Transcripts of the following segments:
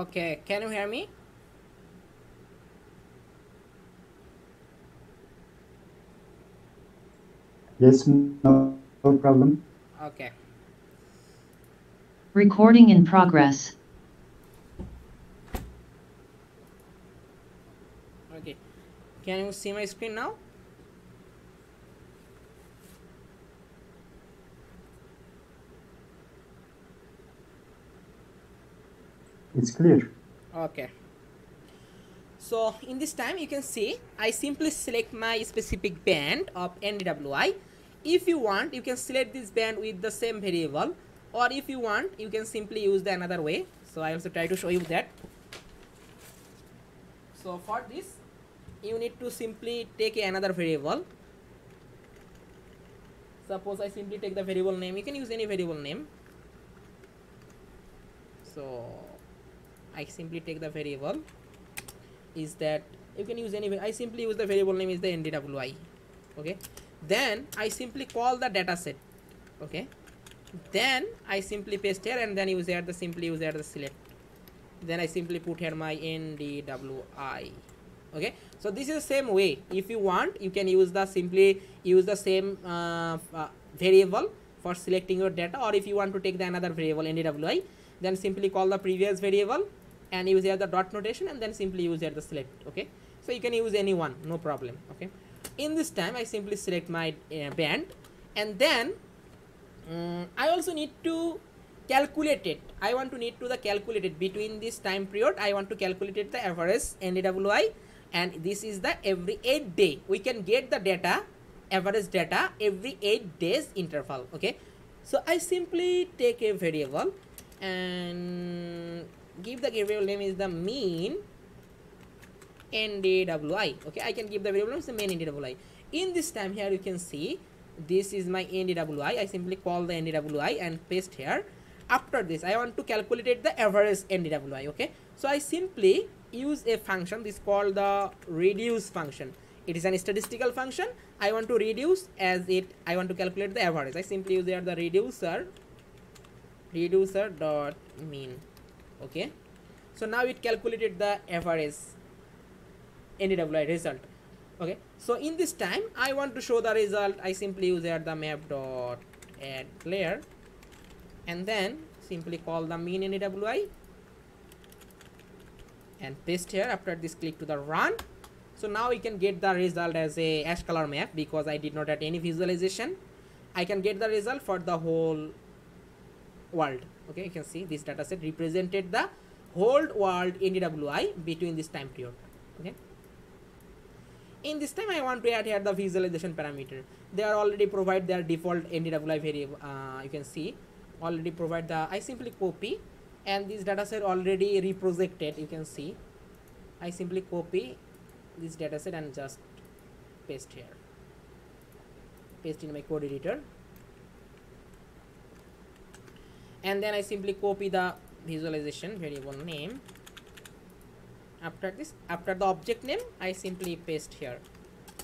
Okay, can you hear me? Yes, no problem. Okay. Recording in progress. Okay. Can you see my screen now? It's clear. Okay. So in this time you can see I simply select my specific band of NDWI. If you want, you can select this band with the same variable, or if you want, you can simply use the another way. So I also try to show you that. So for this you need to simply take another variable. Suppose I simply take the variable name. You can use any variable name. So I simply take the variable is that you can use any. I simply use the variable name is the NDWI. Okay, then I simply call the dataset. Okay, then I simply paste here and then use here the simply use here the select. Then I simply put here my NDWI. Okay, so this is the same way. If you want, you can use the simply use the same variable for selecting your data, or if you want to take the another variable NDWI, then simply call the previous variable and use here the dot notation and then simply use here the select. Okay, so you can use any one, no problem. Okay, in this time I simply select my band, and then I also need to calculate it. I want to need to the calculate it between this time period. I want to calculate it the average NDWI, and this is the every 8 day. We can get the data average data every 8 days interval. Okay, so I simply take a variable and give the variable name is the mean NDWI. Okay, I can give the variable name is the mean NDWI. In this time here you can see this is my NDWI. I simply call the NDWI and paste here. After this I want to calculate the average NDWI. Okay, so I simply use a function. This is called the reduce function. It is an statistical function. I want to reduce as it I want to calculate the average. I simply use here the reducer dot mean. Okay, so now it calculated the average NDWI result. Okay, so in this time I want to show the result. I simply use here the map dot add layer and then simply call the mean NDWI and paste here. After this click to the run. So now we can get the result as a ash color map because I did not add any visualization. I can get the result for the whole world. Okay, you can see this data set represented the whole world NDWI between this time period. Okay, in this time I want to add here the visualization parameter. They are already provide their default NDWI variable. You can see already provide the. I simply copy and this data set already reprojected. You can see I simply copy this data set and just paste here, paste in my code editor. And then I simply copy the visualization variable name. After this, after the object name, I simply paste here.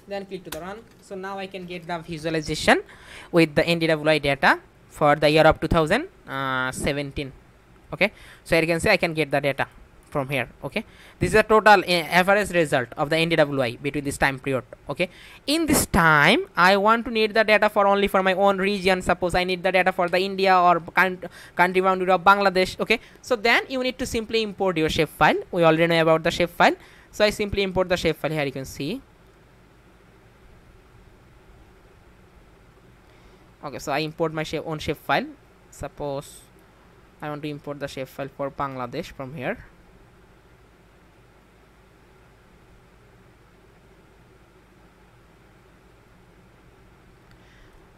Then click to the run. So now I can get the visualization with the NDWI data for the year of 2017. Okay, so you can see I can get the data from here. Okay, this is a total average result of the NDWI between this time period. Okay, in this time I want to need the data for only for my own region. Suppose I need the data for the India or country boundary of Bangladesh. Okay, so then you need to simply import your shapefile. We already know about the shapefile, so I simply import the shapefile here. You can see. Okay, so I import my own shapefile. Suppose I want to import the shapefile for Bangladesh from here.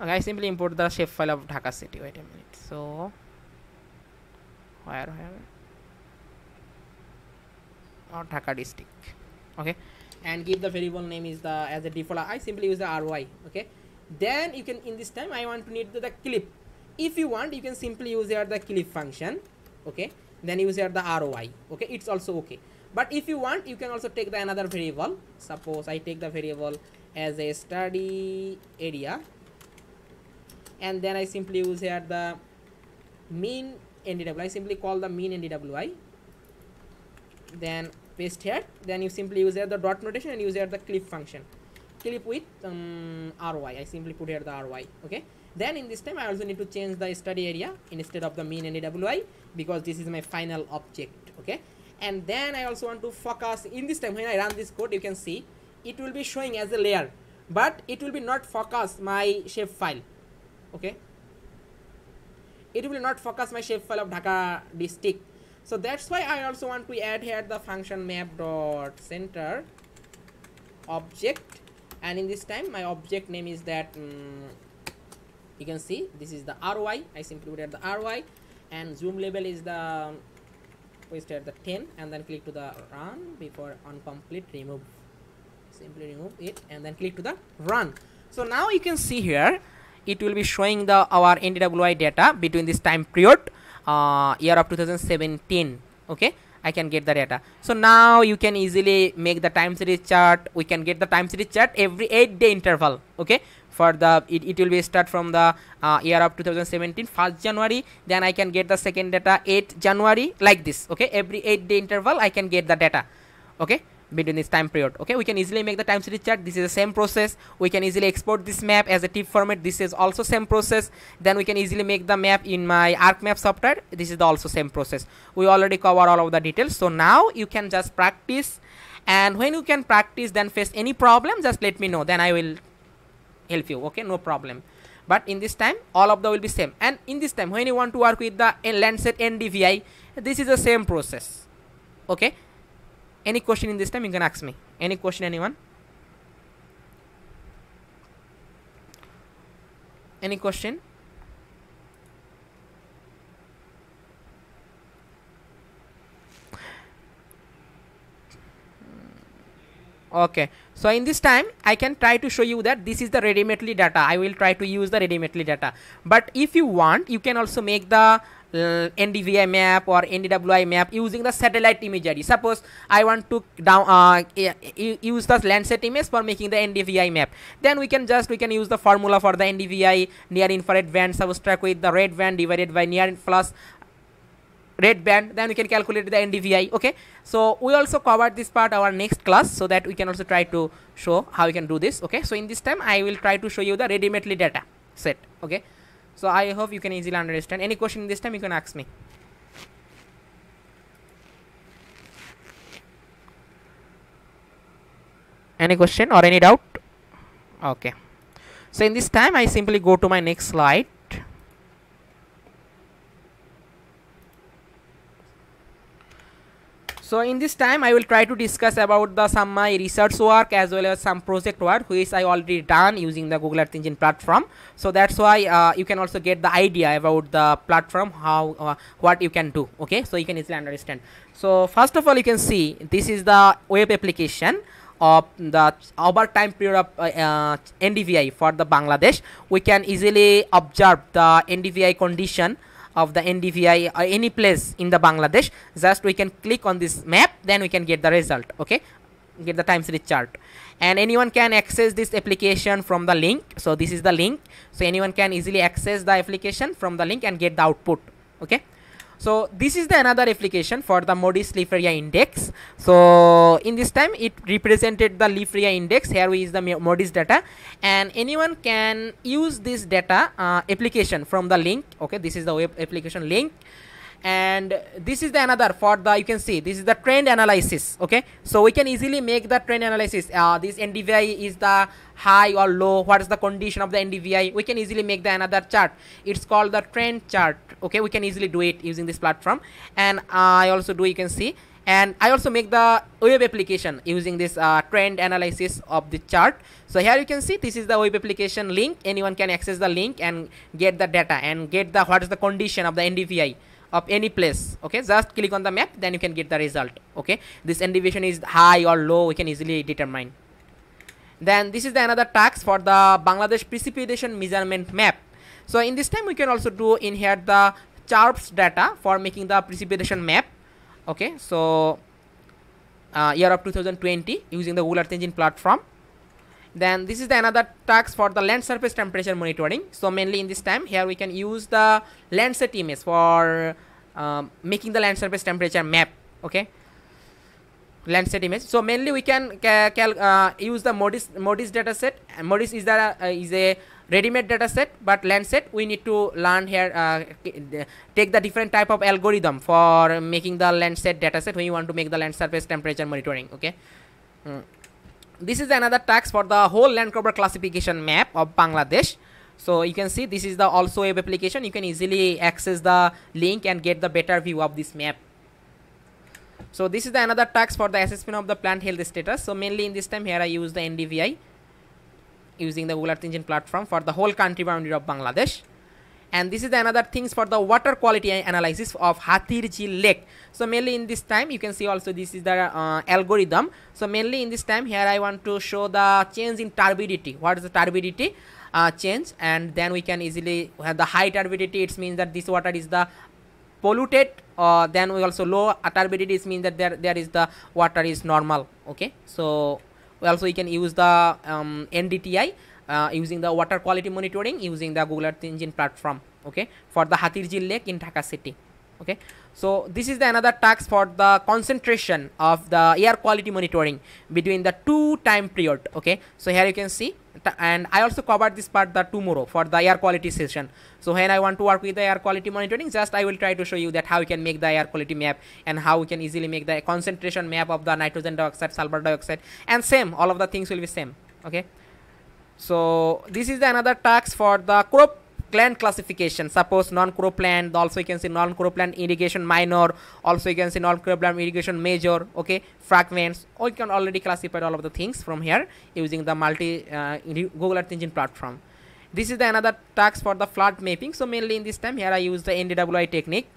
Okay, I simply import the shapefile of Dhaka city. Wait a minute. So, where? Or Dhaka district. Okay, and give the variable name is the as a default. I simply use the RY. Okay, then you can in this time I want to need the clip. If you want, you can simply use here the clip function. Okay, then use here the RY. Okay, it's also okay. But if you want, you can also take the another variable. Suppose I take the variable as a study area. And then I simply use here the mean NDWI. I simply call the mean NDWI then paste here. Then you simply use here the dot notation and use here the clip function. Clip with ry. I simply put here the ry. Okay. Then in this time I also need to change the study area instead of the mean and AWI, because this is my final object. Okay. And then I also want to focus. In this time when I run this code, you can see it will be showing as a layer, but it will be not focus my shape file. Okay. It will not focus my shape file of Dhaka district. So that's why I also want to add here the function map dot center object, and in this time my object name is that you can see this is the ry. I simply put at the ry, and zoom level is the paste at the 10, and then click to the run before uncomplete remove. Simply remove it and then click to the run. So now you can see here it will be showing the our NDWI data between this time period, year of 2017. Okay, I can get the data. So now you can easily make the time series chart. We can get the time series chart every 8-day interval. Okay, for the it will be start from the year of 2017 1st January, then I can get the second data 8th January, like this. Okay, every 8-day interval I can get the data. Okay, between this time period. Okay, we can easily make the time series chart. This is the same process. We can easily export this map as a TIFF format. This is also same process. Then we can easily make the map in my ArcMap software. This is the also same process. We already cover all of the details. So now you can just practice, and when you can practice, then face any problem, just let me know, then I will help you. Okay, no problem. But in this time all of the will be same. And in this time when you want to work with the Landsat NDVI, this is the same process. Okay, any question in this time you can ask me. Any question, anyone? Any question? Okay, so in this time I can try to show you that this is the ready-mately data. I will try to use the ready-mately data, but if you want, you can also make the NDVI map or NDWI map using the satellite imagery. Suppose I want to use the Landsat image for making the NDVI map, then we can use the formula for the NDVI near infrared band, subtract with the red band divided by near plus red band, then we can calculate the NDVI. Okay, so we also covered this part our next class, so that we can also try to show how we can do this. Okay, so in this time I will try to show you the ready-mately data set. Okay, so I hope you can easily understand. Any question this time you can ask me. Any question or any doubt? Okay, so in this time I simply go to my next slide. So in this time I will try to discuss about the some my research work as well as some project work which I already done using the Google Earth Engine platform. So that's why you can also get the idea about the platform, how what you can do. Okay, so you can easily understand. So first of all, you can see this is the web application of the over time period of NDVI for the Bangladesh. We can easily observe the NDVI condition of the NDVI any place in the Bangladesh. Just we can click on this map, then we can get the result. Okay, get the time series chart, and anyone can access this application from the link. So this is the link, so anyone can easily access the application from the link and get the output. Okay, so this is the another application for the Modi Leaf Area Index. So in this time it represented the leaf area index. Here is the Modi's data, and anyone can use this data application from the link. Okay, this is the web application link, and this is the another for the, you can see this is the trend analysis. Okay, so we can easily make the trend analysis. This NDVI is the high or low, what is the condition of the NDVI. We can easily make the another chart. It's called the trend chart. Okay, we can easily do it using this platform, and I also do, you can see, and I also make the web application using this trend analysis of the chart. So here you can see this is the web application link. Anyone can access the link and get the data and get the what is the condition of the NDVI of any place. Okay, just click on the map, then you can get the result. Okay, this NDVI is high or low, we can easily determine. Then this is the another task for the Bangladesh precipitation measurement map. So in this time we can also do in here the CHARPS data for making the precipitation map. Okay, so year of 2020 using the Google Earth Engine platform. Then this is the another task for the land surface temperature monitoring. So mainly in this time here we can use the Landsat image for making the land surface temperature map. Okay, Landsat image. So mainly we can use the MODIS dataset. MODIS is a ready-made dataset, but Landsat we need to learn here. Take the different type of algorithm for making the Landsat dataset when you want to make the land surface temperature monitoring. Okay. This is another task for the whole Landcrabber classification map of Bangladesh. So you can see this is the also web application. You can easily access the link and get the better view of this map. So this is the another task for the assessment of the plant health status. So mainly in this time here I use the NDVI using the Google Earth Engine platform for the whole country boundary of Bangladesh. And this is the another things for the water quality analysis of Hathirji Lake. So mainly in this time you can see also this is the algorithm. So mainly in this time here I want to show the change in turbidity. What is the turbidity change? And then we can easily have the high turbidity. It means that this water is the polluted. Then we also low turbidity. It means that there is the water is normal. Okay. So we also you can use the NDTI. Using the water quality monitoring using the Google Earth Engine platform, okay, for the Hathirji Lake in Dhaka city. Okay, so this is the another task for the concentration of the air quality monitoring between the two time period. Okay, so here you can see, and I also covered this part the tomorrow for the air quality session. So when I want to work with the air quality monitoring, just I will try to show you that how we can make the air quality map and how we can easily make the concentration map of the nitrogen dioxide, sulfur dioxide, and same all of the things will be same. Okay. So this is the another task for the crop plant classification. Suppose non-crop plant, also you can see non-crop plant irrigation minor, also you can see non-crop plant irrigation major, okay, fragments, or you can already classify all of the things from here using the Google Earth Engine platform. This is the another task for the flood mapping. So mainly in this time here I use the NDWI technique.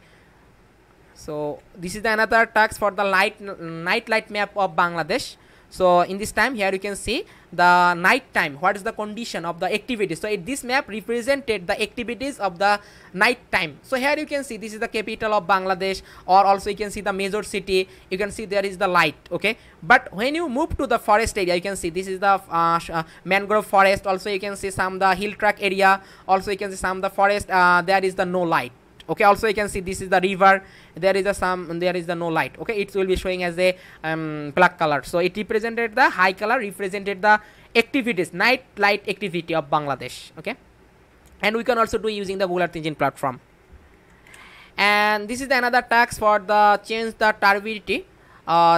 So this is the another task for the night light map of Bangladesh. So in this time here you can see the night time, what is the condition of the activities. So this map represented the activities of the night time. So here you can see this is the capital of Bangladesh, or also you can see the major city. You can see there is the light, okay. But when you move to the forest area, you can see this is the mangrove forest. Also you can see some the hill track area. Also you can see some the forest, there is the no light. Okay, also you can see this is the river, there is a there is the no light. Okay, it will be showing as a black color. So it represented the high color, represented the activities, night light activity of Bangladesh. Okay, and we can also do using the Google Earth Engine platform. And this is another task for the change the turbidity,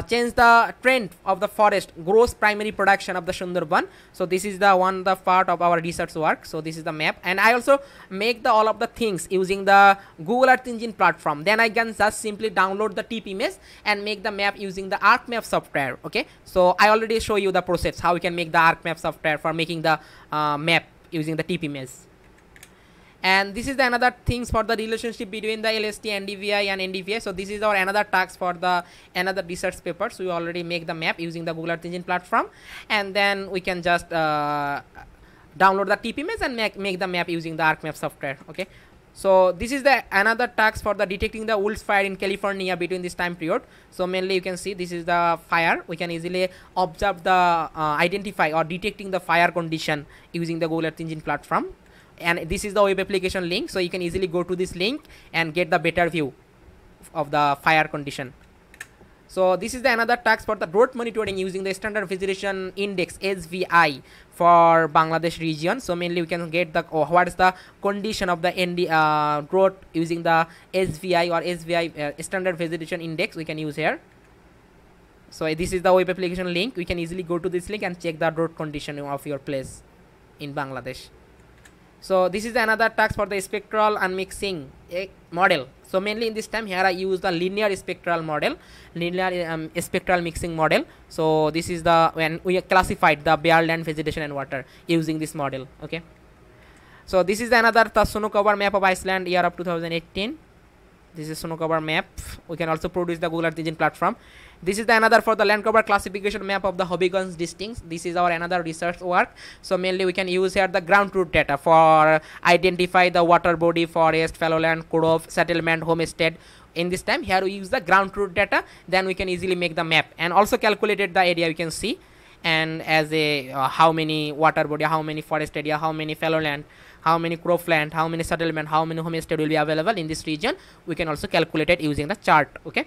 change the trend of the forest, gross primary production of the Sundarban. So this is the one the part of our research work. So this is the map, and I also make the all of the things using the Google Earth Engine platform. Then I can just simply download the TIP image and make the map using the ArcMap software. Okay, so I already show you the process how we can make the ArcMap software for making the map using the TIP image. And this is the another things for the relationship between the LST, NDVI and NDVI. So this is our another task for the another research paper. So we already make the map using the Google Earth Engine platform, and then we can just download the TIP image and make the map using the ArcMap software. Okay. So this is the another task for the detecting the Wolds fire in California between this time period. So mainly you can see this is the fire. We can easily observe the identify or detecting the fire condition using the Google Earth Engine platform. And this is the web application link, so you can easily go to this link and get the better view of the fire condition. So this is the another task for the drought monitoring using the standard vegetation index SVI for Bangladesh region. So mainly we can get the what is the condition of the drought using the SVI or SVI standard vegetation index. We can use here. So this is the web application link. We can easily go to this link and check the drought condition of your place in Bangladesh. So this is another task for the spectral unmixing model. So mainly in this time here I use the linear spectral model, linear spectral mixing model. So this is the when we classified the bare land, vegetation and water using this model. Okay. So this is another Sonokobor map of Iceland year of 2018. This is Sonokobor map. We can also produce the Google Earth Engine platform. This is the another for the Landcrabber classification map of the Hobbigon's districts. This is our another research work. So mainly we can use here the ground truth data for identify the water body, forest, fallowland, grove, settlement, homestead. In this time here we use the ground truth data. Then we can easily make the map and also calculated the area you can see, and as a how many water body, how many forest area, how many fallowland, how many cropland, how many settlement, how many homestead will be available in this region. We can also calculate it using the chart. Okay.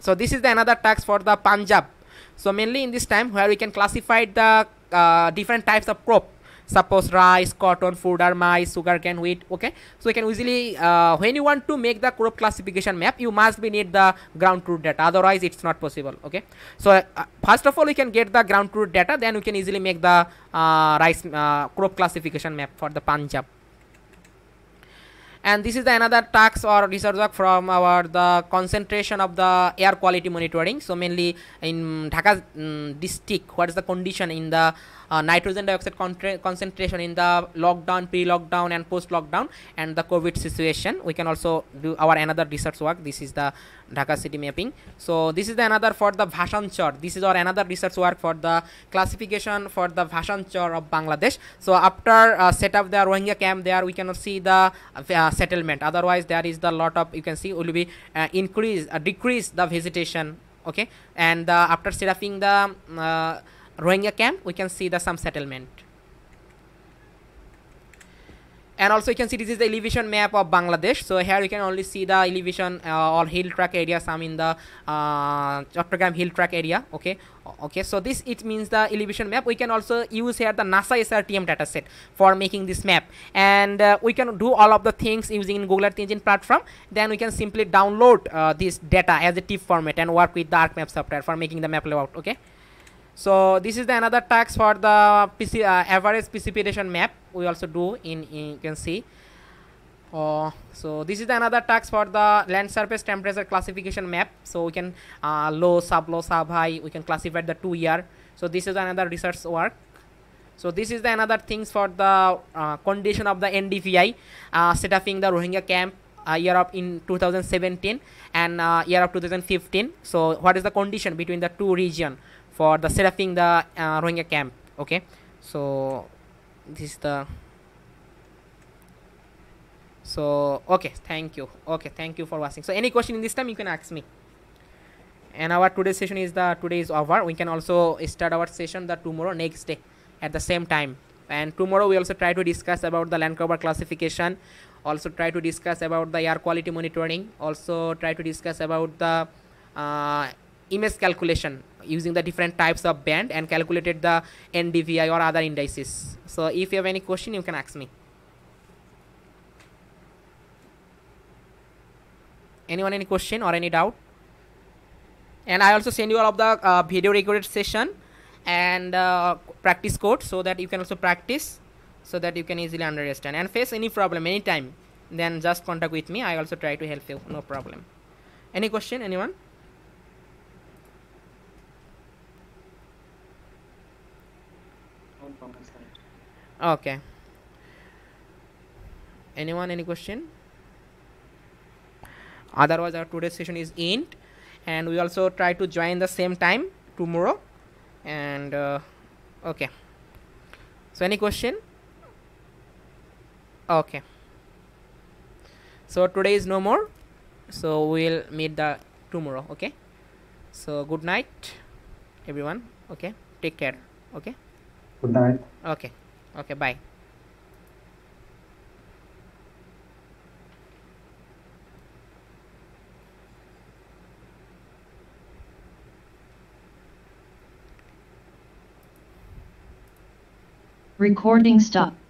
So this is the another tax for the Punjab. So mainly in this time where we can classify the different types of crop, suppose rice, cotton, food or maize, sugarcane, wheat. Okay, so you can easily when you want to make the crop classification map, you must be need the ground truth data, otherwise it's not possible. Okay, so first of all we can get the ground truth data, then we can easily make the rice crop classification map for the Punjab. And this is the another task or research work from our the concentration of the air quality monitoring. So mainly in Dhaka district, what is the condition in the nitrogen dioxide concentration in the lockdown, pre-lockdown and post-lockdown, and the COVID situation. We can also do our another research work. This is the Dhaka city mapping. So this is the another for the Bhashanchar. This is our another research work for the classification for the Bhashanchar of Bangladesh. So after set up the Rohingya camp there, we cannot see the settlement, otherwise there is the lot of, you can see, will be decrease the vegetation. Okay, and after setting the Rohingya camp, we can see the some settlement. And also you can see this is the elevation map of Bangladesh. So here you can only see the elevation or hill track area, some in the Chattogram hill track area. Okay, okay, so this it means the elevation map. We can also use here the NASA SRTM dataset for making this map, and we can do all of the things using Google Earth Engine platform. Then we can simply download this data as a TIFF format and work with the ArcMap software for making the map layout. Okay, so this is the another task for the average precipitation map. We also do in you can see. So this is the another task for the land surface temperature classification map. So we can low, sub-low, sub-high. We can classify the 2 year. So this is another research work. So this is the another things for the condition of the NDVI, setting the Rohingya camp. Year of in 2017 and year of 2015. So what is the condition between the two region for the setting the Rohingya camp? Okay, so this is the okay, thank you. Okay, thank you for watching. So any question in this time you can ask me. And our today's session is the today is over. We can also start our session the tomorrow next day at the same time. And tomorrow we also try to discuss about the land cover classification. Also try to discuss about the air quality monitoring, also try to discuss about the image calculation using the different types of band and calculated the NDVI or other indices. So if you have any question, you can ask me. Anyone any question or any doubt? And I also send you all of the video recorded session and practice code, so that you can also practice, so that you can easily understand. And face any problem anytime, then just contact with me. I also try to help you, no problem. Any question, anyone? Okay, anyone any question? Otherwise our today's session is end, and we also try to join the same time tomorrow. And okay, so any question? Okay, so today is no more, so we'll meet the tomorrow. Okay, so good night everyone. Okay, take care. Okay, good night. Okay, okay, bye. Recording stop.